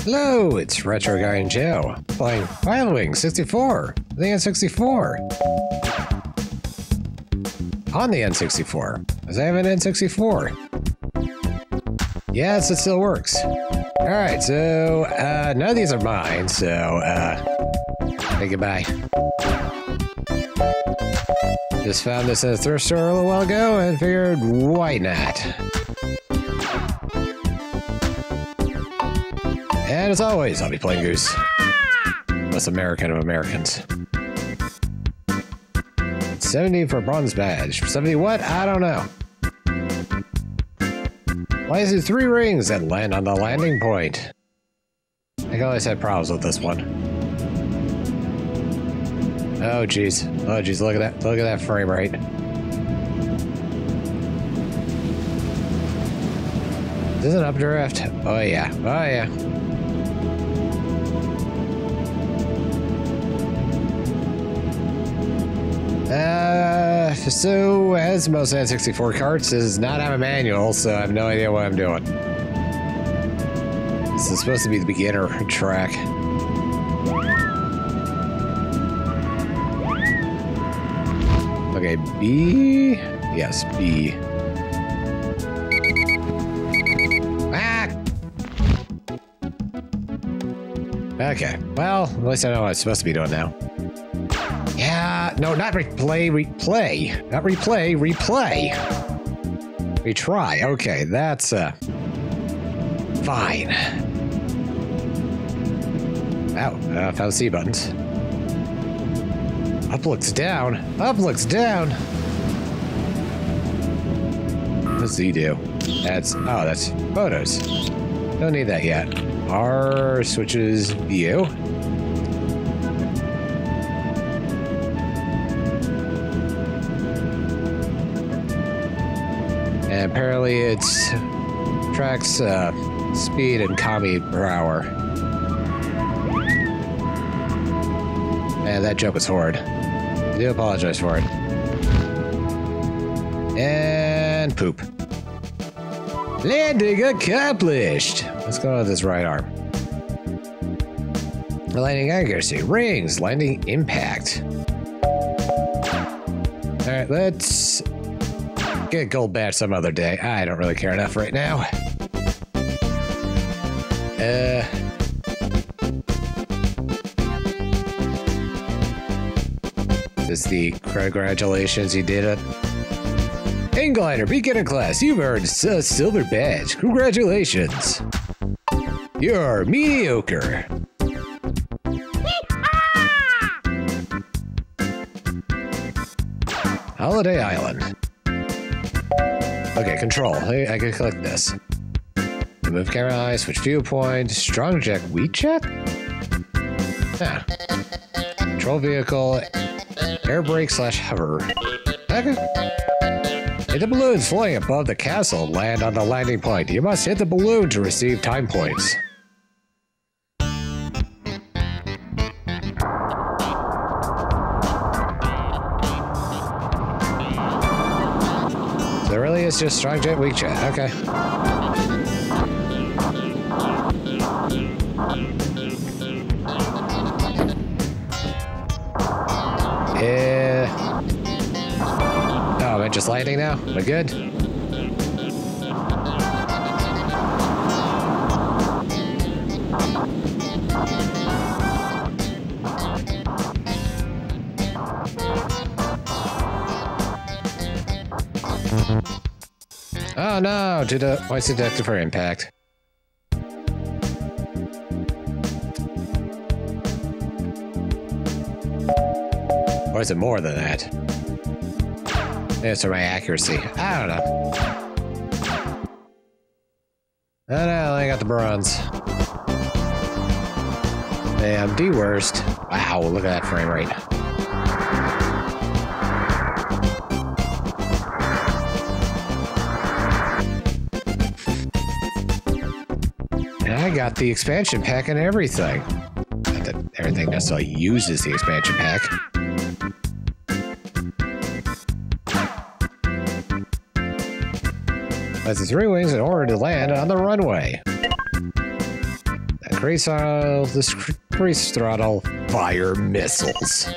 Hello, it's Retro Guardian Joe, playing Pilotwings 64, the N64. On the N64, because I have an N64. Yes, it still works. Alright, so, none of these are mine, so, say goodbye. Just found this at a thrift store a little while ago and figured, why not? And as always, I'll be playing Goose. Most American of Americans. 70 for a bronze badge. 70 what? I don't know. Why is it 3 rings that land on the landing point? I always had problems with this one. Oh jeez. Oh jeez, look at that. Look at that frame rate. Is this an updraft? Oh yeah. Oh yeah. So as most N64 carts does not have a manual, so I have no idea what I'm doing. This is supposed to be the beginner track. Okay, B? Yes, B. Ah! Okay, well, at least I know what I'm supposed to be doing now. Yeah, no, not replay, replay. Not replay, replay. Retry, okay, that's, fine. Wow, found C buttons. Up looks down. Up looks down. What's Z do? That's, oh, that's photos. Don't need that yet. R switches view. And apparently it tracks speed and kami per hour. And that joke was horrid. I do apologize for it. And poop. Landing accomplished! Let's go with this right arm. Landing accuracy, rings, landing impact. Alright, let's get gold badge some other day. I don't really care enough right now. Is the congratulations you did it? Inglider, beacon in class, you've earned a silver badge. Congratulations. You're mediocre. Holiday Island. Okay, control. I can click this. Move camera eye, switch viewpoint, strong jack, WeChat? Ah. Control vehicle, air brake / hover. Okay. If the balloons flying above the castle land on the landing point, you must hit the balloon to receive time points. So really it's just strong jet, weak jet. Okay. Oh, am I just landing now? Am I good? Oh no! Did the voice detected for impact? Or is it more than that? It's for my accuracy. I don't know. I don't know, I got the bronze. Damn, D worst. Wow, look at that frame rate. And I got the expansion pack and everything. Not that everything necessarily uses the expansion pack. Has the 3 wings in order to land on the runway. Grease throttle, fire missiles.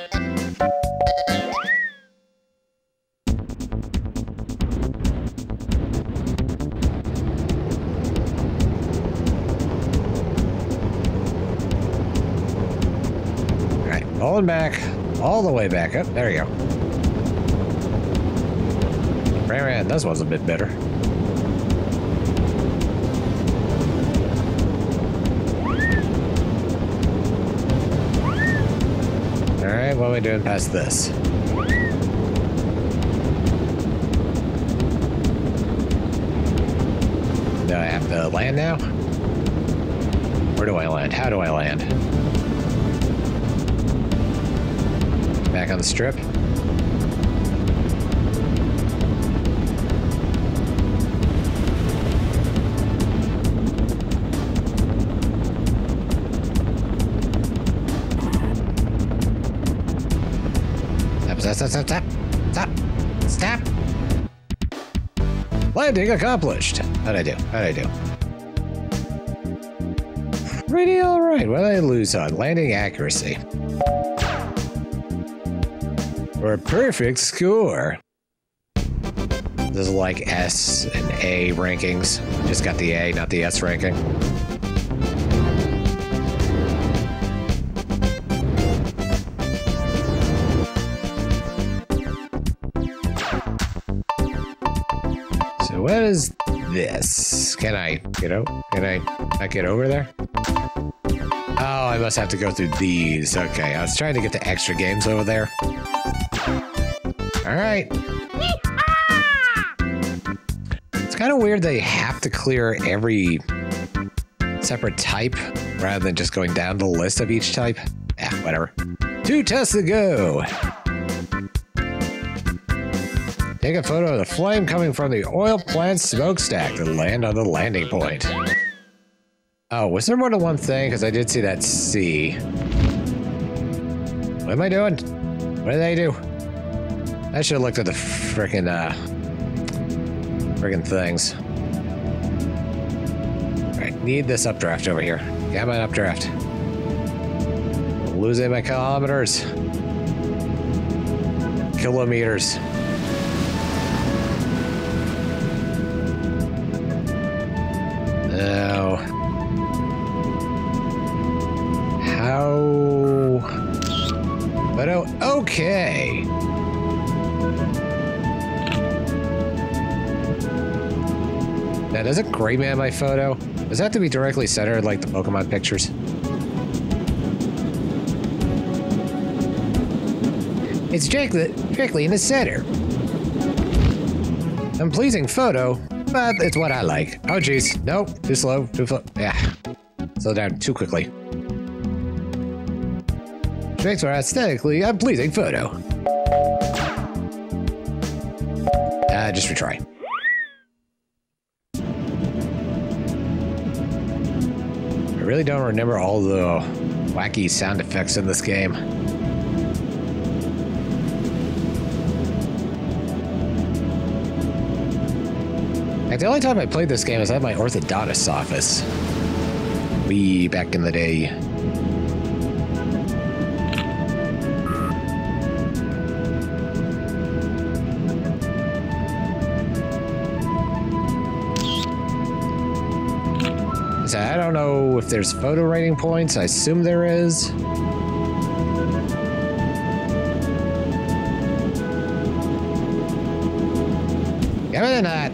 Alright, rolling back, all the way back up. There you go. Right, this one's a bit better. Alright, what are we doing past this? Do I have to land now? Where do I land? How do I land? Back on the strip? Stop. Landing accomplished. How'd I do? Pretty alright. What did I lose on? Landing accuracy. Or a perfect score. This is like S and A rankings. Just got the A, not the S ranking. What is this? Can I get over there? Oh, I must have to go through these. Okay, I was trying to get the extra games over there. Alright. It's kind of weird they have to clear every separate type rather than just going down the list of each type. Eh, whatever. 2 tests to go! Take a photo of the flame coming from the oil plant smokestack to land on the landing point. Oh, was there more than one thing? Because I did see that C. What am I doing? What did I do? I should have looked at the frickin' things. Alright, need this updraft over here. Yeah, I'm on updraft. Losing my kilometers. Kilometers. No. How? But oh, okay. Now, doesn't gray man my photo? Does that have to be directly centered like the Pokemon pictures? It's directly in the center. Unpleasing photo. But it's what I like. Oh, jeez. Nope. Too slow. Yeah. Slow down too quickly. Which makes for aesthetically unpleasing photo. Just retry. I really don't remember all the wacky sound effects in this game. The only time I played this game is at my orthodontist's office. Way back in the day. So I don't know if there's photo rating points. I assume there is. Better not.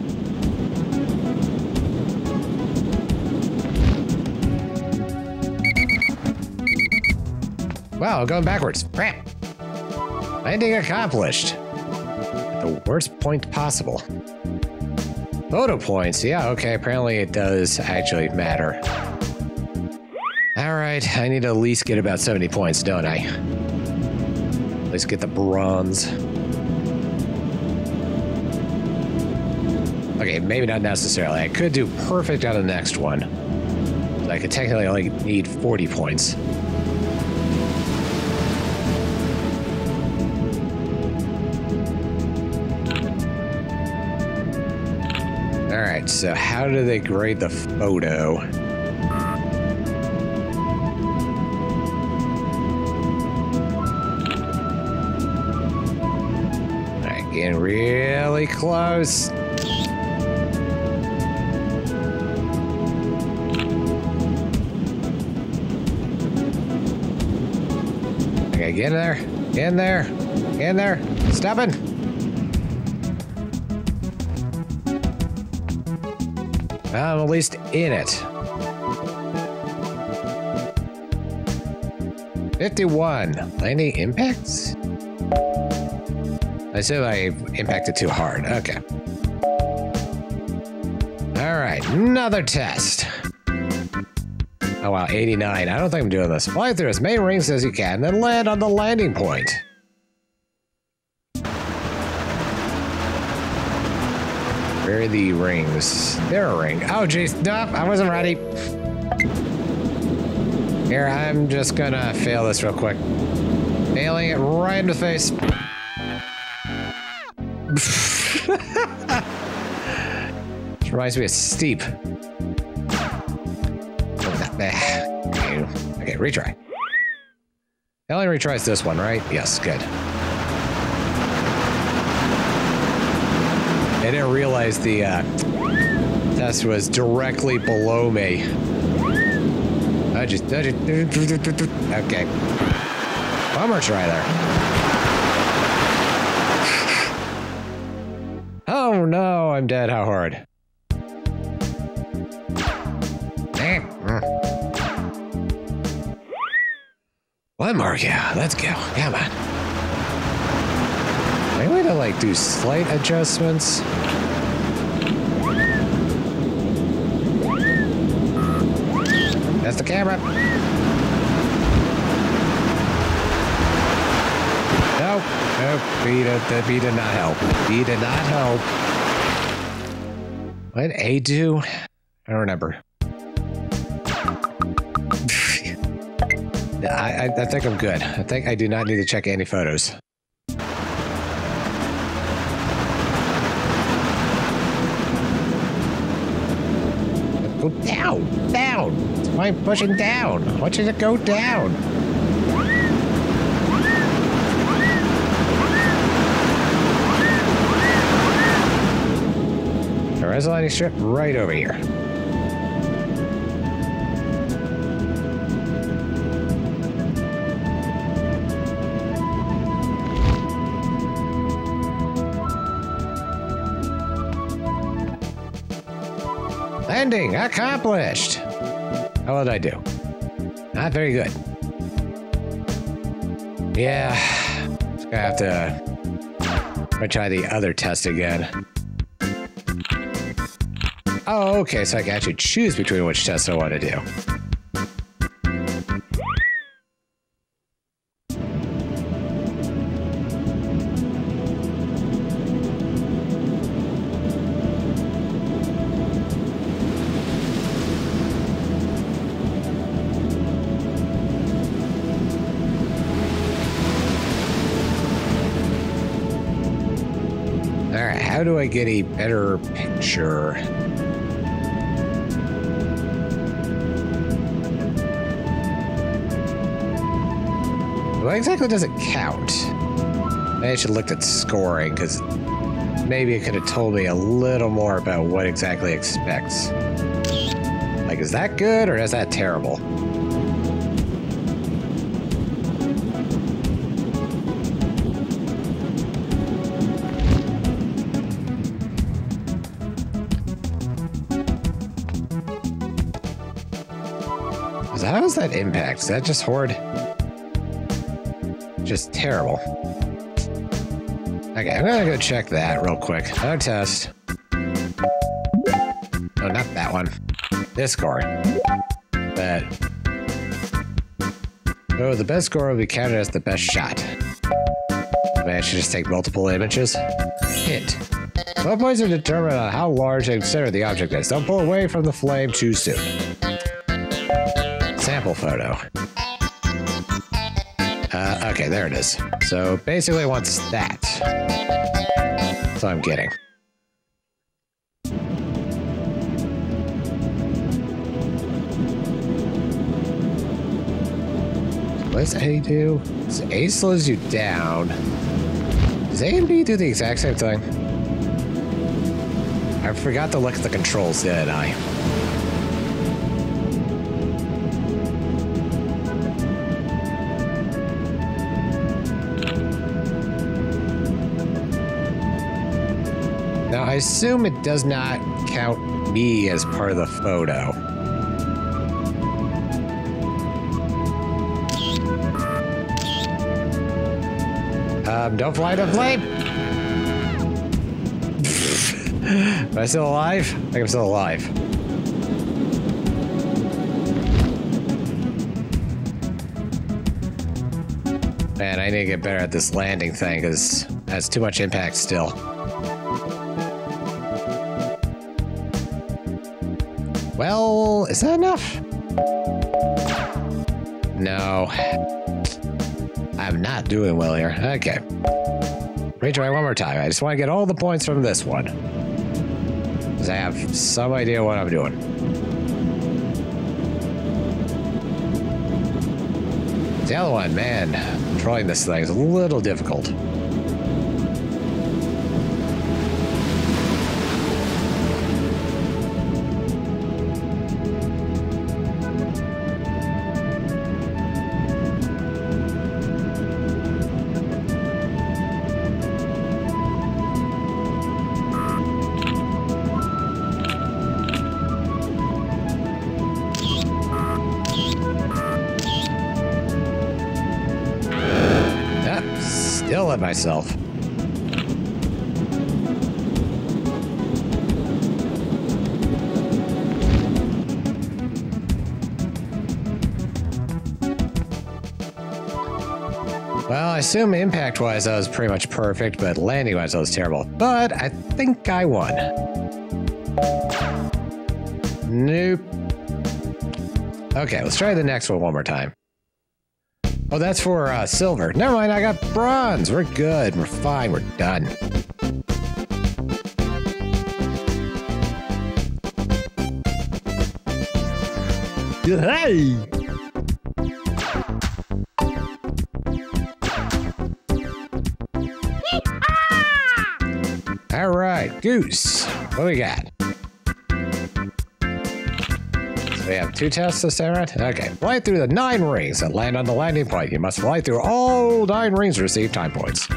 Wow, going backwards. Crap. Landing accomplished. At the worst point possible. Photo points. Yeah, okay. Apparently it does actually matter. All right. I need to at least get about 70 points, don't I? At least get the bronze. Okay, maybe not necessarily. I could do perfect on the next one. But I could technically only need 40 points. So how do they grade the photo? getting really close. Okay, get in there. In there. In there. Stop it. I'm at least in it. 51. Landing impacts? I said I impacted too hard. Okay. All right, another test. Oh wow, 89. I don't think I'm doing this. Fly through as many rings as you can, then land on the landing point. Where are the rings? There are rings. Oh geez, nope, I wasn't ready. Here, I'm just gonna fail this real quick. Nailing it right in the face. It reminds me of Steep. Okay, retry. It only retries this one, right? Yes, good. I didn't realize the test was directly below me. I just okay. One more try there. Oh no, I'm dead. How hard? One more, yeah. Let's go. Come on. Any way to like do slight adjustments? That's the camera. Nope. Nope. He did not help. He did not help. What did A do? I don't remember. I think I'm good. I think I do not need to check any photos. Go down, down. Why am I pushing down? I want you to go down. There's a landing strip right over here. Landing accomplished. How did I do? Not very good. Yeah, just gonna have to try the other test again. Oh, okay, so I can actually choose between which tests I want to do. All right, how do I get a better picture? What exactly does it count? Maybe I should have looked at scoring, because maybe it could have told me a little more about what exactly it expects. Like, is that good or is that terrible? How does that impact? Is that just horde? Just terrible. Okay, I'm gonna go check that real quick. Another test. No, not that one. This score. But oh, the best score will be counted as the best shot. Maybe I should just take multiple images. Hint. Well, points are determined on how large and center the object is. Don't pull away from the flame too soon. Sample photo. Okay, there it is. So basically it wants that. That's what I'm getting. What's A do? So A slows you down. Does AMD do the exact same thing? I forgot to look at the controls, didn't I? Now, I assume it does not count me as part of the photo. Don't fly, don't play. Am I still alive? I think I'm still alive. Man, I need to get better at this landing thing because that's too much impact still. Well, is that enough? No. I'm not doing well here. Okay. Retry one more time. I just want to get all the points from this one. Because I have some idea what I'm doing. The other one, man. Controlling this thing is a little difficult. Myself. Well, I assume impact-wise I was pretty much perfect, but landing-wise I was terrible. But I think I won. Nope. Okay, let's try the next one more time. Oh, that's for silver. Never mind, I got bronze. We're good. We're fine. We're done. Hey! All right, Goose. What do we got? We have two tests this time around? Okay. Fly through the 9 rings and land on the landing point. You must fly through all 9 rings to receive time points.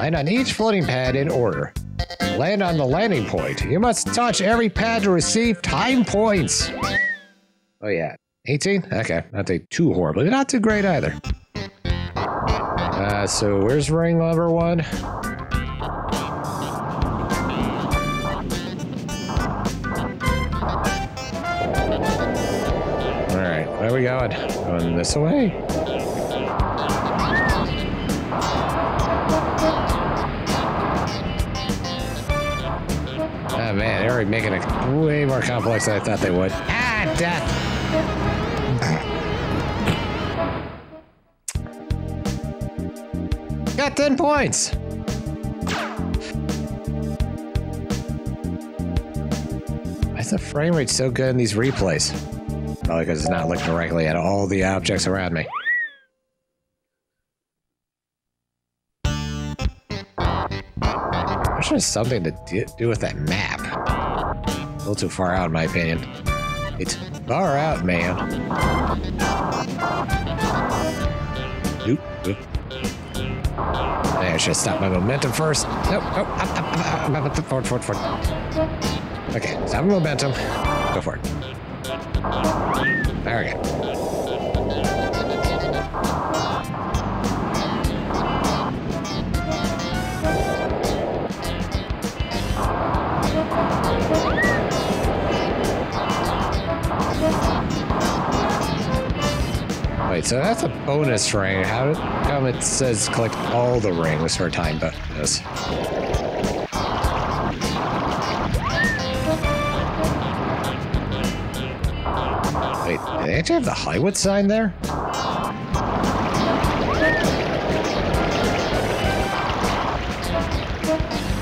Land on each floating pad in order. Land on the landing point. You must touch every pad to receive time points. Oh, yeah. 18? Okay. Not too horrible. Not too great either. So where's ring lever 1? Where are we going? Going this way? Oh man, they're already making it way more complex than I thought they would. Ah, death! Got 10 points! Why is the frame rate so good in these replays? Probably because it's not looking directly at all the objects around me. I'm sure it's something to do with that map. A little too far out, in my opinion. It's far out, man. Nope. I should stop my momentum first. Nope. Oh, forward. Okay, stop my momentum. Go for it. There we go. Wait, so that's a bonus ring. How come it says collect all the rings for a time bonus? Wait, did they actually have the Hollywood sign there?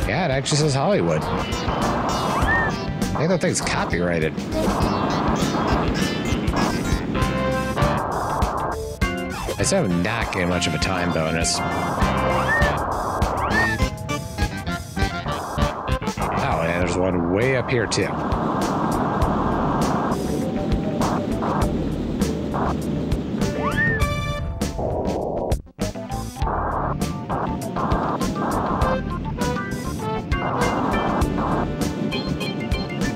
Yeah, it actually says Hollywood. I think that thing's copyrighted. I still have not getting much of a time bonus. There's one way up here, too.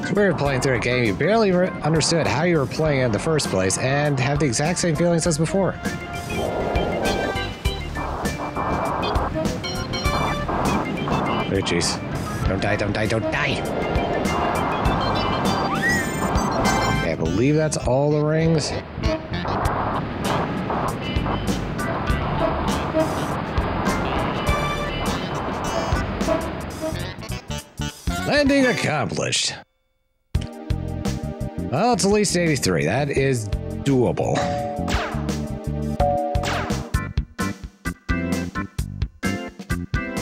We were playing through a game you barely understood how you were playing in the first place and have the exact same feelings as before. Oh jeez. Don't die, don't die, don't die! Okay, I believe that's all the rings. Landing accomplished. Well, it's at least 83. That is doable.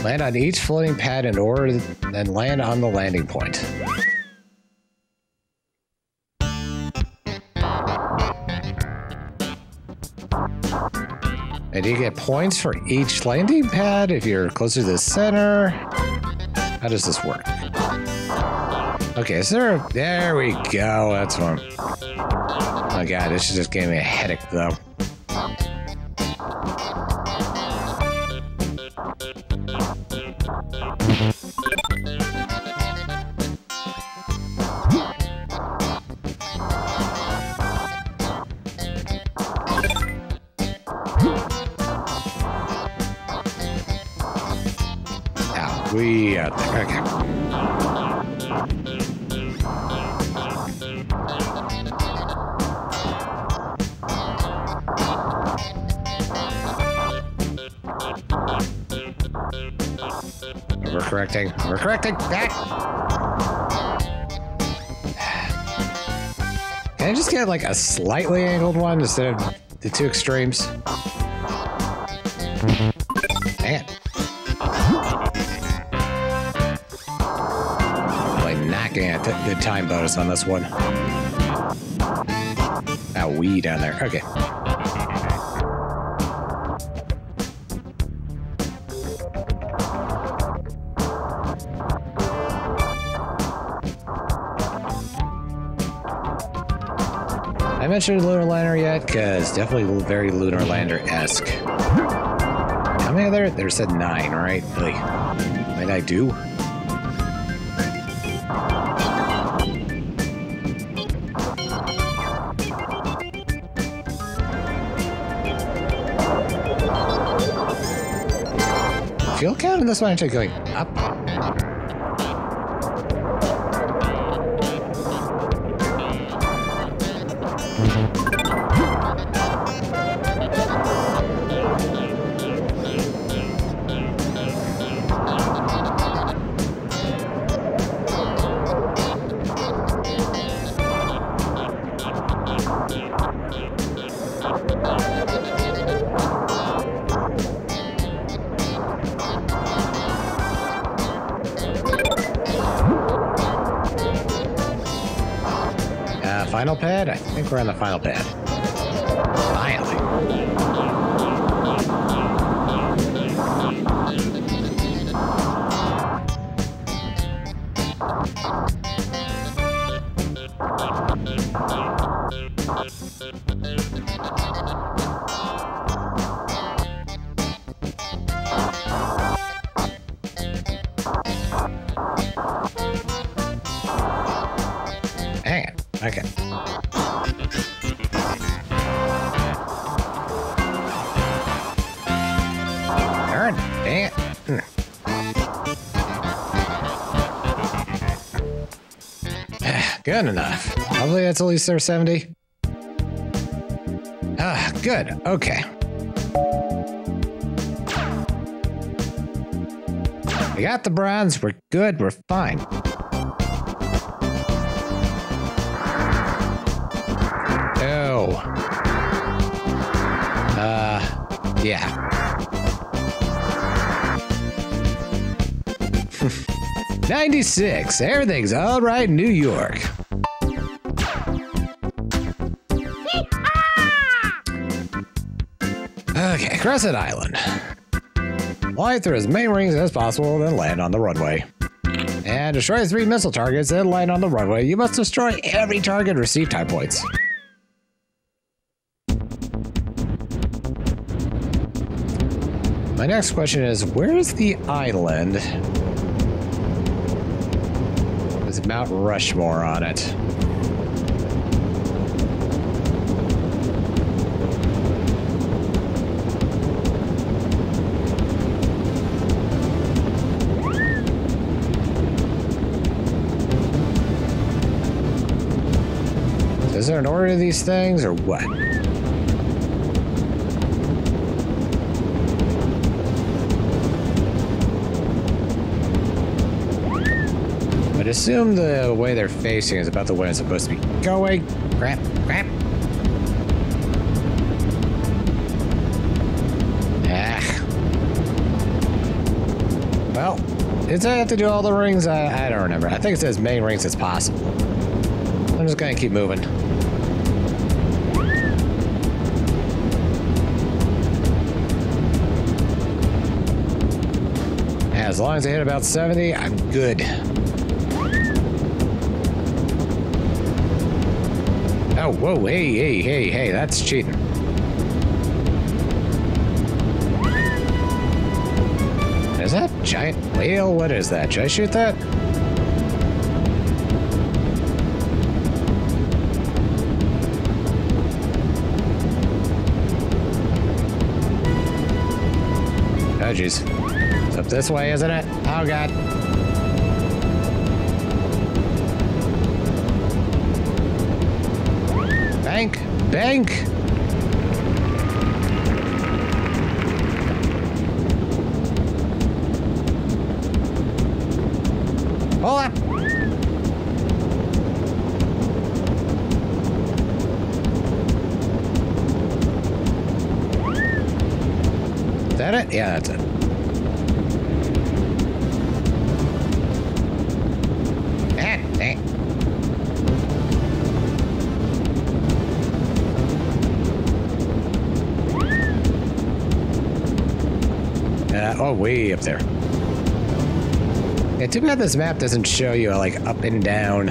Land on each floating pad in order, then land on the landing point. And you get points for each landing pad if you're closer to the center. How does this work? Okay, is there a... There we go, that's one. Oh god, this is just giving me a headache, though. Ow, we out there, okay. We're correcting that! Can I just get like a slightly angled one instead of the two extremes? Man. Probably not getting a good time bonus on this one. That wee down there. Okay. I mentioned Lunar Lander yet, because definitely very Lunar Lander-esque. How many are there? There said 9, right? Like, might I do? I feel counting this one actually going up. Final pad? I think we're on the final pad. Finally. Hang it. Okay. Darn, dang it. Good enough. Hopefully that's at least their 70. Ah, good. Okay. We got the bronze. We're good. We're fine. Yeah. '96. Everything's all right in New York. Okay, Crescent Island. Fly through as many rings as possible, then land on the runway. and destroy 3 missile targets that line on the runway. You must destroy every target and receive time points. My next question is, where is the island with Mount Rushmore on it? Is there an order to these things or what? I'd assume the way they're facing is about the way it's supposed to be going. Crap, crap. Ah. Well, did I have to do all the rings? I don't remember. I think it's as many rings as possible. I'm just gonna keep moving. As long as I hit about 70, I'm good. Oh, whoa, hey, hey, hey, hey, that's cheating. Is that a giant whale? What is that? Should I shoot that? Oh, jeez. It's up this way, isn't it? Oh, God. Bank! Bank! Pull up! Is that it? Yeah, that's it. Oh, way up there. Yeah, too bad this map doesn't show you, like, up and down.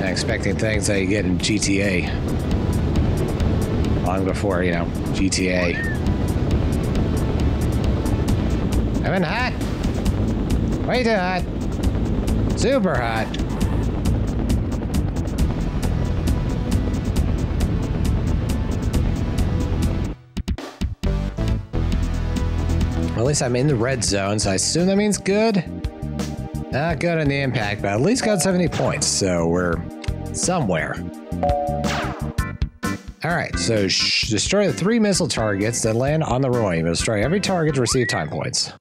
I'm expecting things that you get in GTA. Long before, you know, GTA. I'm in hot! Way too hot! Super hot! At least I'm in the red zone, so I assume that means good. Not good on the impact, but at least got 70 points, so we're somewhere. Alright, so destroy the 3 missile targets that land on the runway. You must destroy every target to receive time points.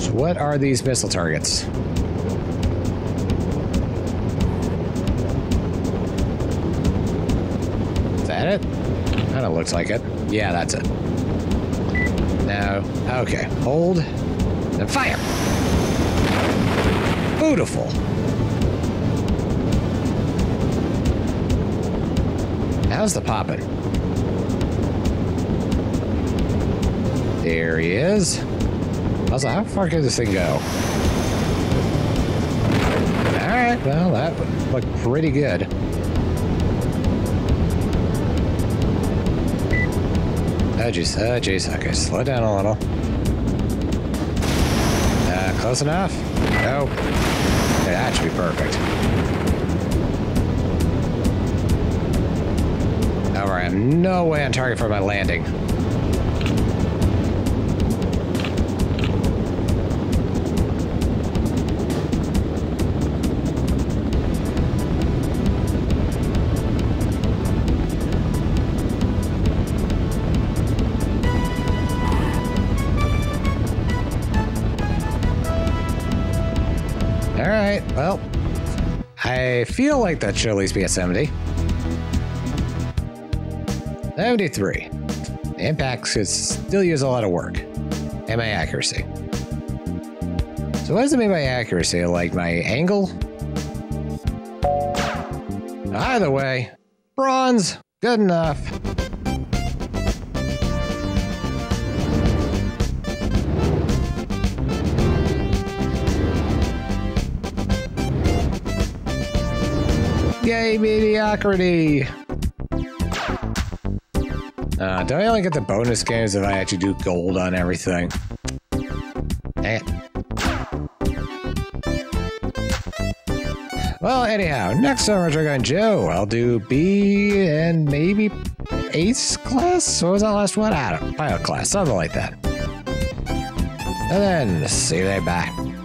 So what are these missile targets? It kind of looks like it. Yeah, that's it. Now, okay, hold and fire. Beautiful. How's the poppin'? There he is. Also, how far can this thing go? All right, well, that looked pretty good. Oh, jeez. Oh, jeez. Okay, slow down a little. Close enough? No. Okay, that should be perfect. Alright, I'm no way on target for my landing. Well, I feel like that should at least be a 70. 73. The impacts could still use a lot of work. And my accuracy. So what does it mean by accuracy? Like my angle? Either way, bronze! Good enough. Yay, mediocrity! Don't I only get the bonus games if I actually do gold on everything? Dang it. Well, anyhow, next time Retro Guardian Joe, I'll do B and maybe Ace class? What was that last one? I don't know. Pilot class, something like that. And then, see you later, bye.